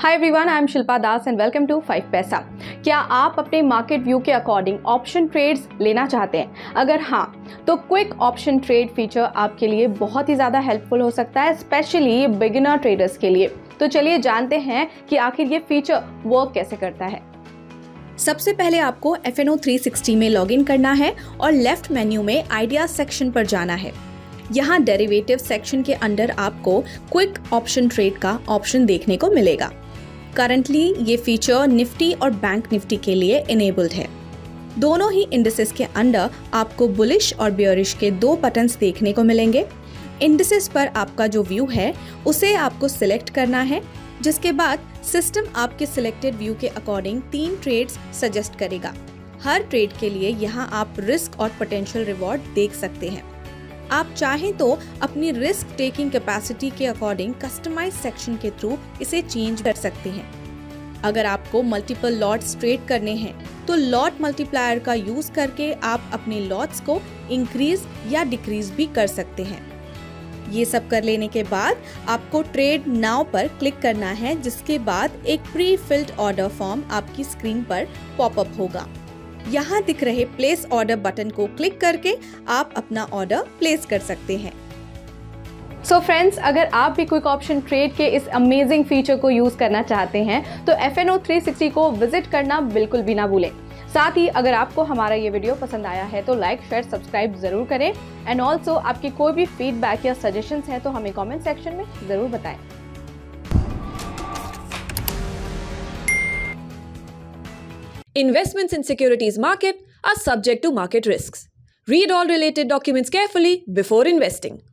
Hi everyone, I am Shilpa Das and welcome to five पैसा। क्या आप अपने मार्केट व्यू के अकॉर्डिंग ऑप्शन ट्रेड्स लेना चाहते हैं? अगर हाँ, तो क्विक ऑप्शन ट्रेड फीचर आपके लिए बहुत ही ज़्यादा हेल्पफुल हो सकता है, स्पेशली बिगिनर ट्रेडर्स के लिए। तो चलिए जानते हैं कि आखिर ये फीचर वर्क कैसे करता है। सबसे पहले आपको FNO 360 में लॉग इन करना है और लेफ्ट मेन्यू में आइडिया सेक्शन पर जाना है। यहाँ डेरिवेटिव सेक्शन के अंडर आपको क्विक ऑप्शन ट्रेड का ऑप्शन देखने को मिलेगा। करंटली ये फीचर निफ्टी और बैंक निफ्टी के लिए इनेबल्ड है। दोनों ही इंडिसेस के अंडर आपको बुलिश और बेयरिश के दो बटन्स देखने को मिलेंगे। इंडिसेस पर आपका जो व्यू है उसे आपको सिलेक्ट करना है, जिसके बाद सिस्टम आपके सिलेक्टेड व्यू के अकॉर्डिंग 3 ट्रेड्स सजेस्ट करेगा। हर ट्रेड के लिए यहाँ आप रिस्क और पोटेंशियल रिवॉर्ड देख सकते हैं। आप चाहें तो अपनी रिस्क टेकिंग कैपेसिटी के अकॉर्डिंग कस्टमाइज सेक्शन के थ्रू इसे चेंज कर सकते हैं। अगर आपको मल्टीपल लॉट्स ट्रेड करने हैं तो लॉट मल्टीप्लायर का यूज करके आप अपने लॉट्स को इंक्रीज या डिक्रीज भी कर सकते हैं। ये सब कर लेने के बाद आपको ट्रेड नाउ पर क्लिक करना है, जिसके बाद एक प्री फिल्ड ऑर्डर फॉर्म आपकी स्क्रीन पर पॉपअप होगा। यहाँ दिख रहे प्लेस ऑर्डर बटन को क्लिक करके आप अपना ऑर्डर प्लेस कर सकते हैं। सो फ्रेंड्स, अगर आप भी क्विक ऑप्शन ट्रेड के इस अमेजिंग फीचर को यूज करना चाहते हैं तो FNO 360 को विजिट करना बिल्कुल भी ना भूलें। साथ ही अगर आपको हमारा ये वीडियो पसंद आया है तो लाइक, शेयर, सब्सक्राइब जरूर करें। एंड ऑल्सो आपकी कोई भी फीडबैक या सजेशंस है तो हमें कॉमेंट सेक्शन में जरूर बताएं। Investments in securities market are subject to market risks. Read all related documents carefully before investing.